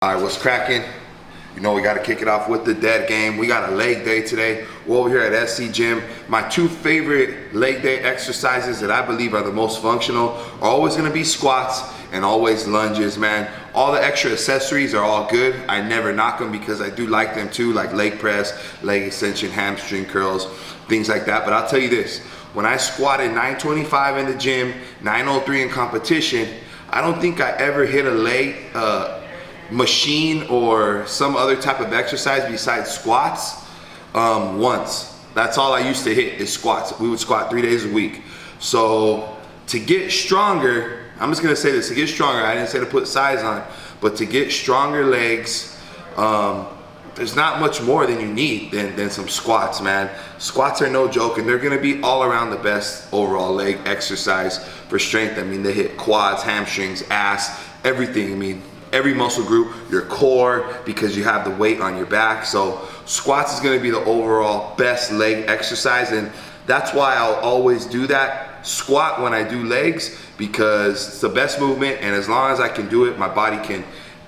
All right, what's cracking? You know we got to kick it off with the dead game. We got a leg day today. We're over here at SC Gym. My two favorite leg day exercises that I believe are the most functional are always going to be squats and always lunges, man. All the extra accessories are all good. I never knock them because I do like them too, like leg press, leg extension, hamstring curls, things like that. But I'll tell you this, when I squatted 925 in the gym, 903 in competition, I don't think I ever hit a leg machine or some other type of exercise besides squats once. That's all I used to hit is squats. We would squat 3 days a week. So to get stronger, I'm just gonna say this, to get stronger, I didn't say to put size on, but to get stronger legs, there's not much more than you need than some squats, man. Squats are no joke, and they're gonna be all around the best overall leg exercise for strength. I mean, they hit quads, hamstrings, ass, everything. I mean, every muscle group, your core, because you have the weight on your back. So squats is gonna be the overall best leg exercise, and that's why I'll always do that squat when I do legs, because it's the best movement, and as long as I can do it, my body can,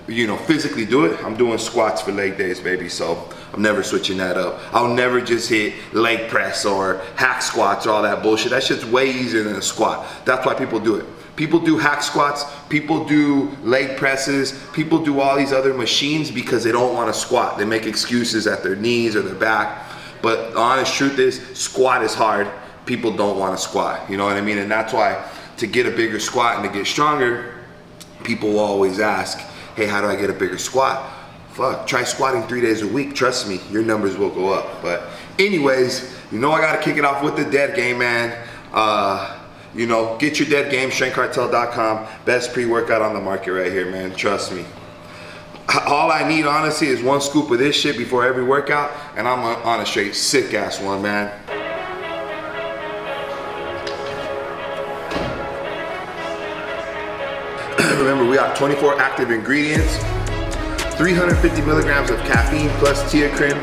you know, physically do it. I'm doing squats for leg days, baby, so I'm never switching that up. I'll never just hit leg press or hack squats or all that bullshit. That shit's way easier than a squat. That's why people do it. People do hack squats, people do leg presses, people do all these other machines because they don't want to squat. They make excuses at their knees or their back. But the honest truth is, squat is hard. People don't want to squat, you know what I mean? And that's why to get a bigger squat and to get stronger, people will always ask, hey, how do I get a bigger squat? Fuck, try squatting 3 days a week. Trust me, your numbers will go up. But anyways, you know I got to kick it off with the dead game, man. You know, get your dead game, strengthcarcel.com. Best pre-workout on the market right here, man. Trust me. All I need, honestly, is one scoop of this shit before every workout, and I'm on a straight sick-ass one, man. Remember, we have 24 active ingredients, 350 milligrams of caffeine plus teacrine,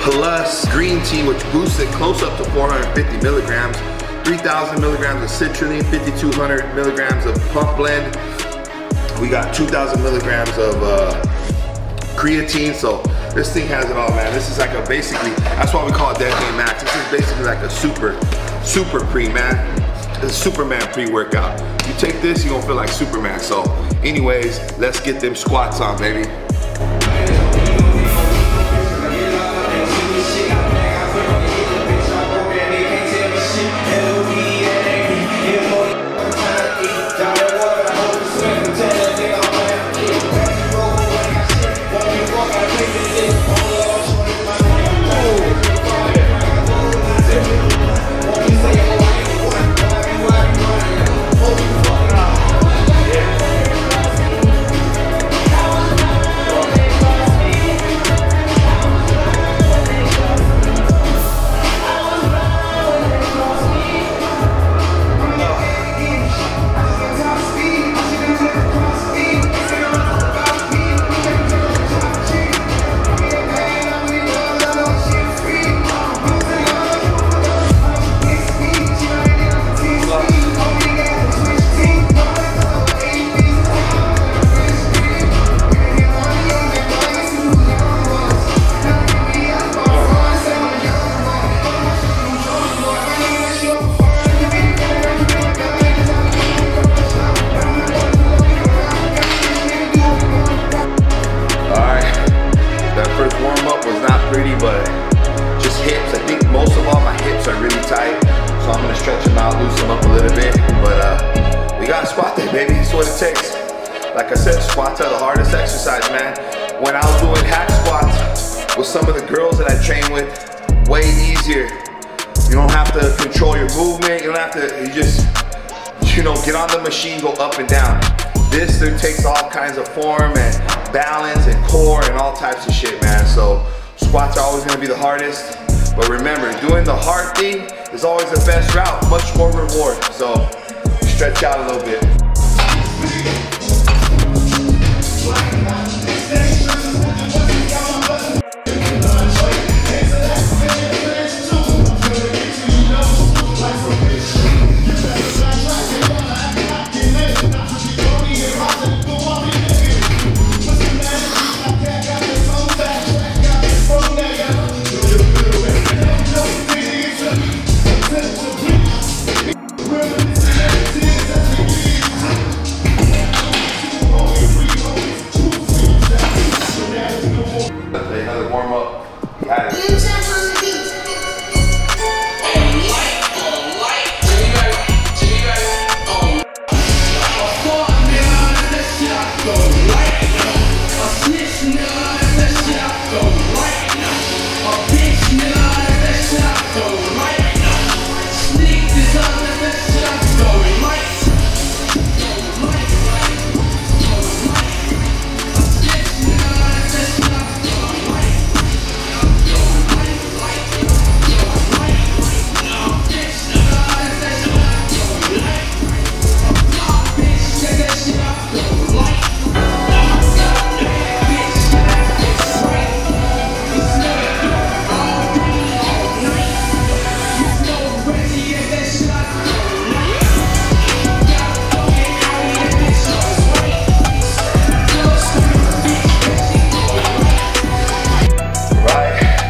plus green tea, which boosts it close up to 450 milligrams. 3,000 milligrams of citrulline, 5,200 milligrams of pump blend. We got 2,000 milligrams of creatine. So this thing has it all, man. This is like a basically, that's why we call it Death Gain Max. This is basically like a super pre, man. It's Superman pre-workout. You take this, you're gonna feel like Superman. So anyways, let's get them squats on, baby. Like I said, squats are the hardest exercise, man. When I was doing hack squats with some of the girls that I train with, way easier. You don't have to control your movement. You don't have to, you just, you know, get on the machine, go up and down. This, there takes all kinds of form and balance and core and all types of shit, man. So squats are always gonna be the hardest. But remember, doing the hard thing is always the best route, much more reward. So stretch out a little bit.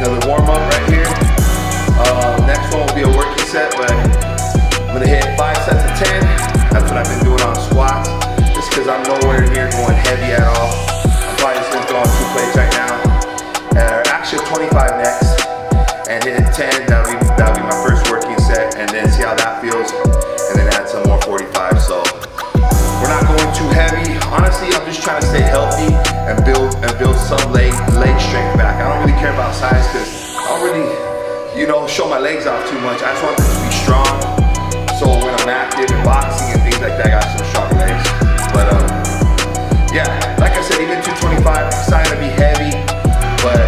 another warm-up right here. Next one will be a working set, but I'm gonna hit 5 sets of 10. That's what I've been doing on squats, just because I'm nowhere near going heavy at all. I'm probably just gonna throw on 2 plates right now. Actually 25 next, and hit 10. That'll be my first working set, and then see how that feels, and then add some more 45. So we're not going too heavy. Honestly, I'm just trying to stay healthy and build some leg strength back. I don't really care about size because I don't really, you know, show my legs off too much. I just want them to be strong. So when I'm active in boxing and things like that, I got some strong legs. But yeah, like I said, even 225 started to be heavy, but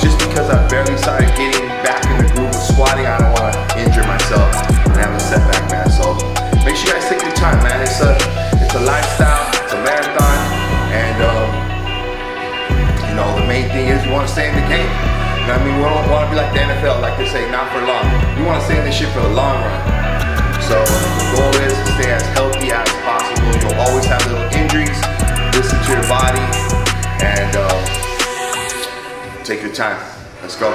just because I barely started getting back in the groove of squatting, I don't want to injure myself and have a setback, man. So make sure you guys take your time, man. It's a lifestyle, it's a marathon, and you know, the main thing is you want to stay in the game. You know what I mean? We don't want to be like the NFL, like they say, not for long. You want to stay in this shit for the long run. So the goal is to stay as healthy as possible. You'll always have little injuries. Listen to your body and take your time. Let's go.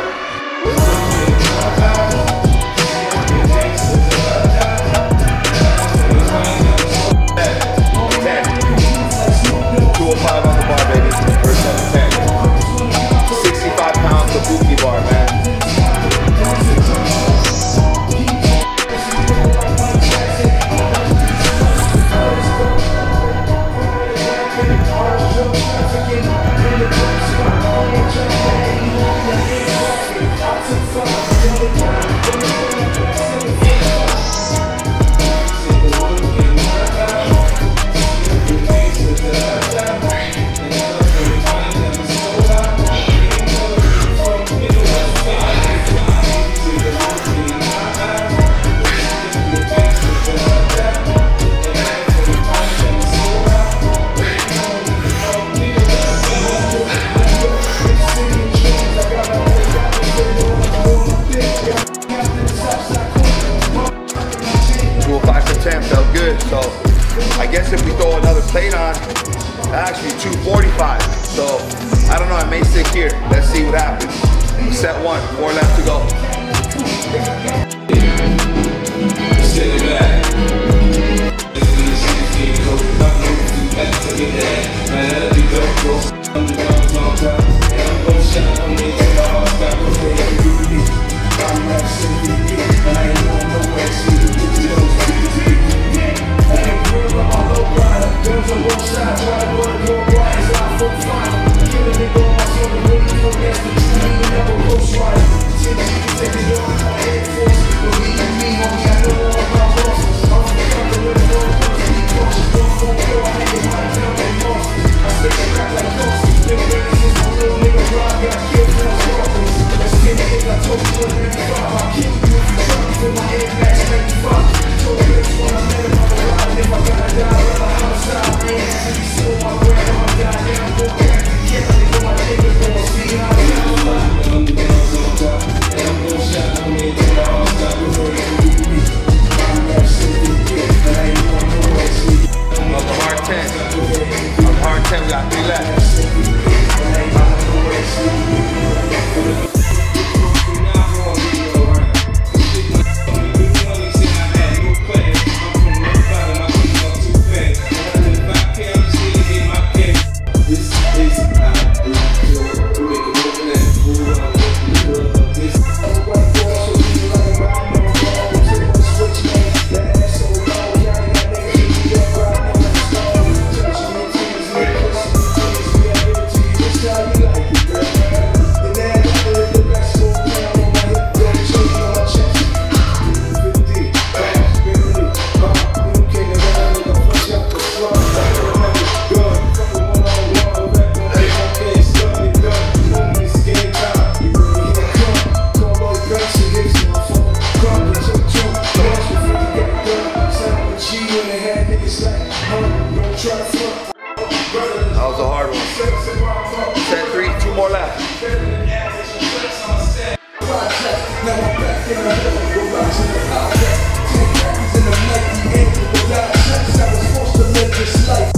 So I guess if we throw another plate on, actually 245. So I don't know, I may stick here. Let's see what happens. Set 1, 4 left to go. Sitting back. That was a hard one. Set 3, 2 more left. I was forced to live this life.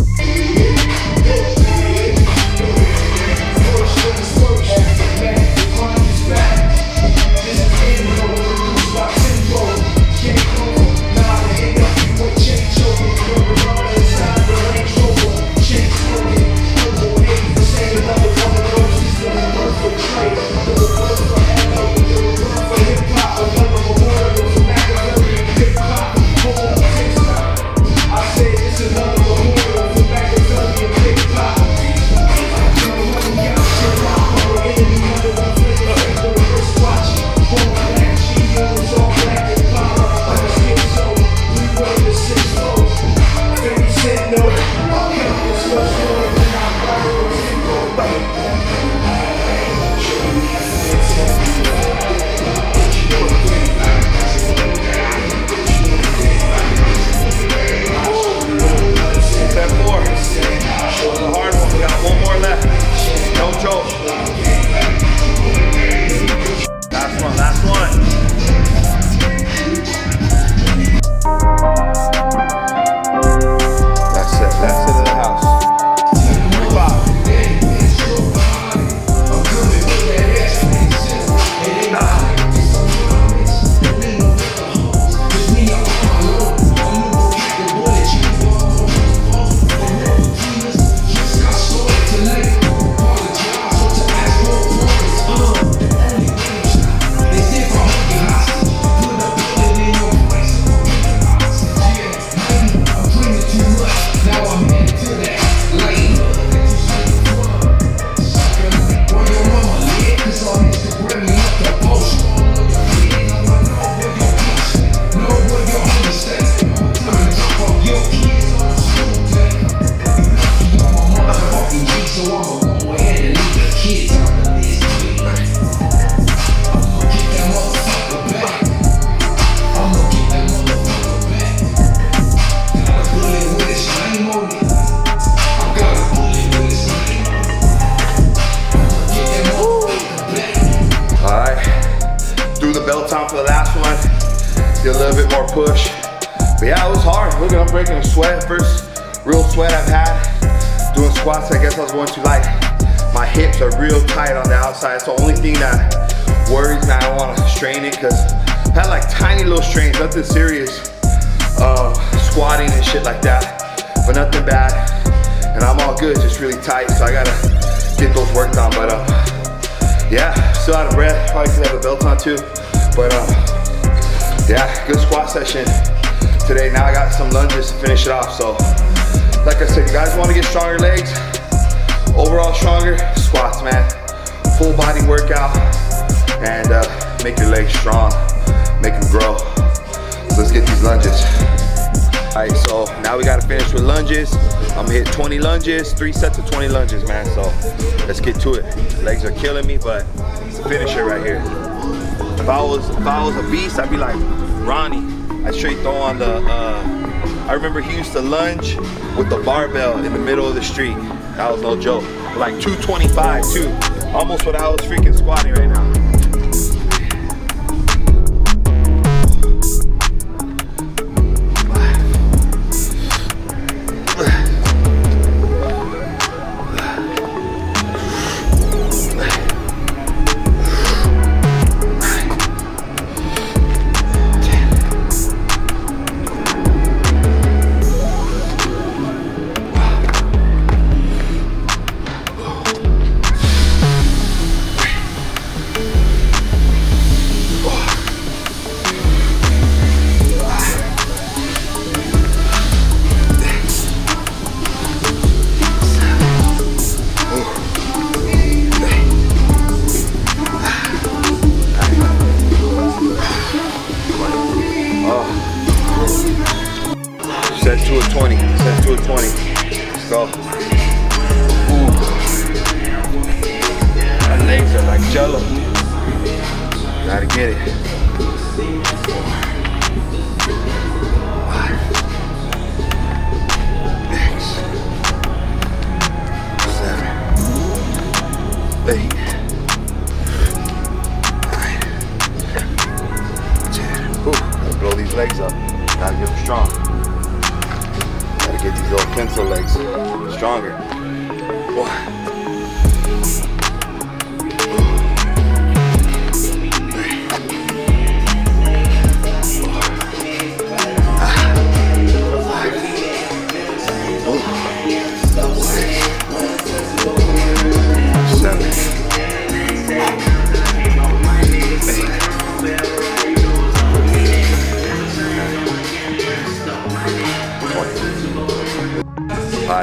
do a little bit more push. But yeah, it was hard. Look, I'm breaking a sweat. First real sweat I've had doing squats. I guess I was going too light. My hips are real tight on the outside. It's the only thing that worries me. I don't want to strain it because I had like tiny little strains, nothing serious. Squatting and shit like that, but nothing bad. And I'm all good, just really tight. So I gotta get those worked on. But yeah, still out of breath. Probably could have a belt on too. But yeah, good squat session today. Now I got some lunges to finish it off. So like I said, if you guys want to get stronger legs, overall stronger, squats, man. Full body workout and make your legs strong, make them grow. So let's get these lunges. All right, so now we gotta finish with lunges. I'm gonna hit 20 lunges, 3 sets of 20 lunges, man. So let's get to it. Legs are killing me, but it's a finisher right here. If I was a beast, I'd be like Ronnie. I straight throw on the, I remember he used to lunge with the barbell in the middle of the street. That was no joke. Like 225 too. Almost what I was freaking squatting right now. Legs up, gotta get them strong. Gotta get these little pencil legs stronger.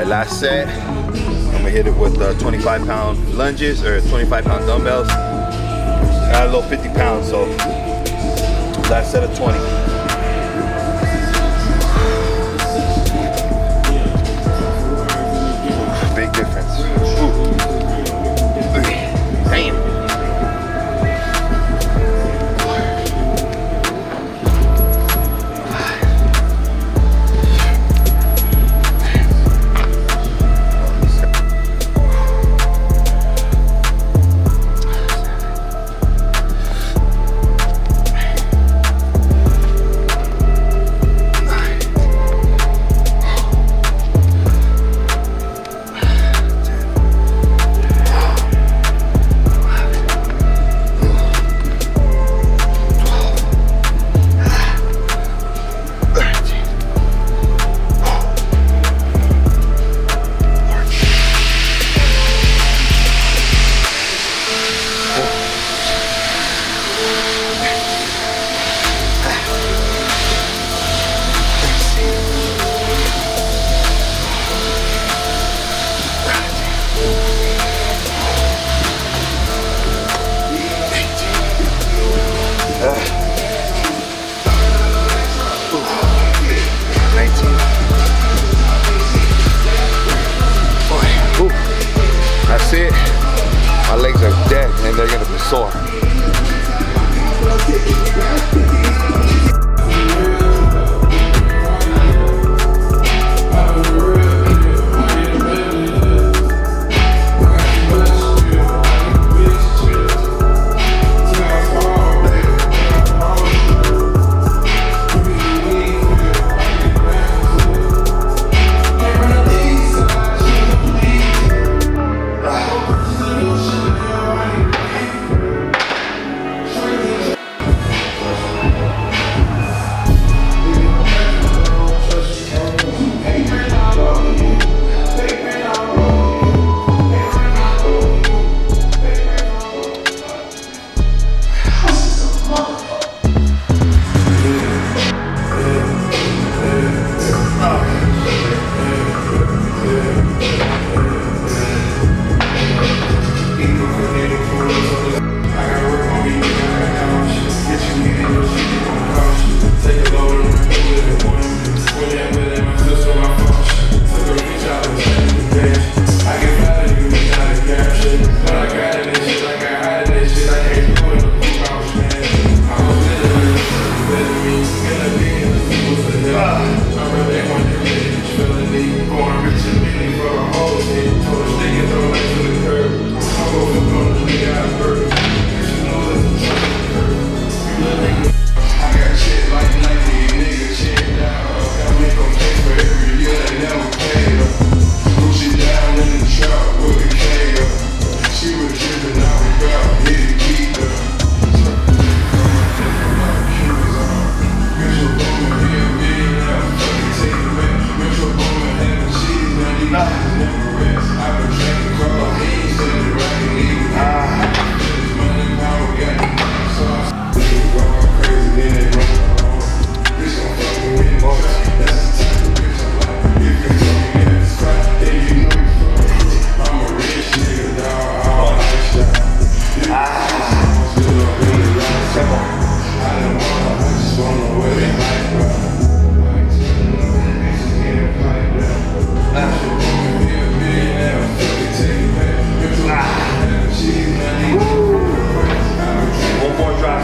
Last set, I'm gonna hit it with 25 pound lunges or 25 pound dumbbells. Got a little 50 pounds, so last set of 20. Big difference. Ooh.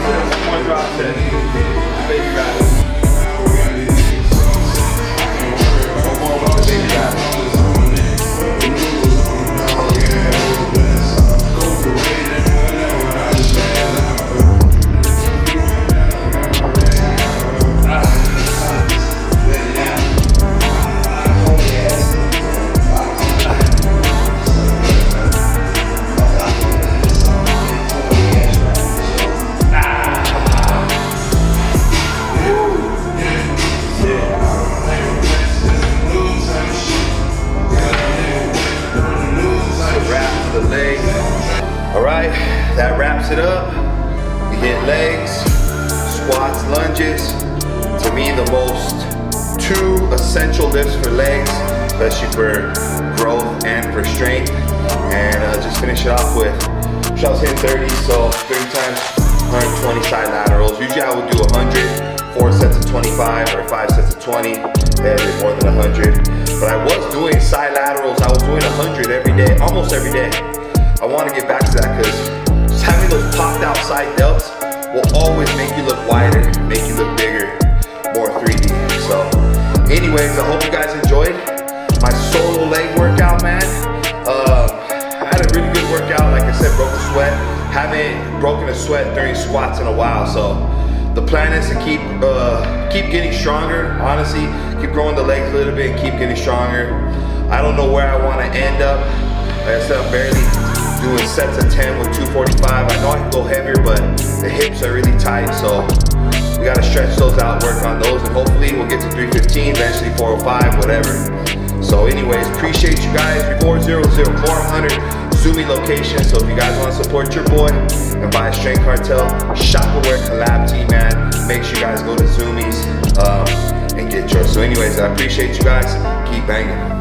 sets, one drop set, baby riders. Alright, that wraps it up. We hit legs, squats, lunges. To me, the most two essential lifts for legs, especially for growth and for strength. And just finish it off with, I was hitting 30, so 3 times 120 side laterals. Usually I would do 100, 4 sets of 25 or 5 sets of 20, that is more than 100. But I was doing side laterals, I was doing 100 every day, almost every day. I want to get back to that because just having those popped out side delts will always make you look wider, make you look bigger, more 3D. So anyways, I hope you guys enjoyed my solo leg workout, man. I had a really good workout. Like I said, broke a sweat. Haven't broken a sweat during squats in a while. So the plan is to keep getting stronger, honestly. Keep growing the legs a little bit and keep getting stronger. I don't know where I want to end up. Like I said, I'm barely doing sets of 10 with 245. I know I can go heavier, but the hips are really tight, so we gotta stretch those out, work on those, and hopefully we'll get to 315, eventually 405, whatever. So anyways, appreciate you guys. 400, Zumi location, so if you guys wanna support your boy and buy a Strength Cartel Shopperware collab tee, man, make sure you guys go to Zumi's and get yours. So anyways, I appreciate you guys. Keep banging.